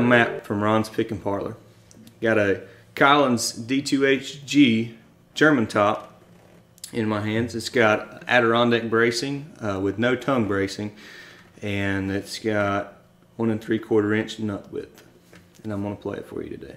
a map from Ron's Pickin' Parlor. Got a Collings d2hg German top in my hands. It's got Adirondack bracing with no tongue bracing, and it's got 1 3/4 inch nut width, and I'm going to play it for you today.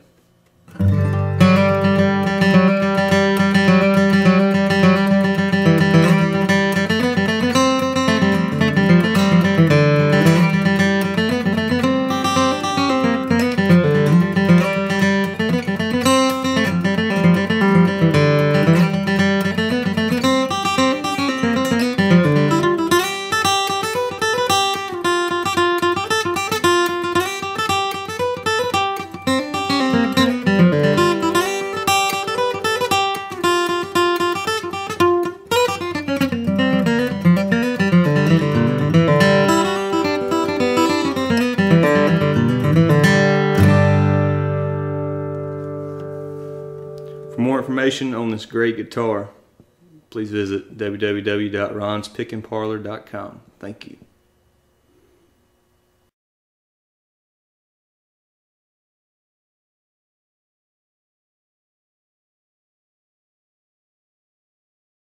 For more information on this great guitar, please visit www.ronspickinparlor.com. Thank you.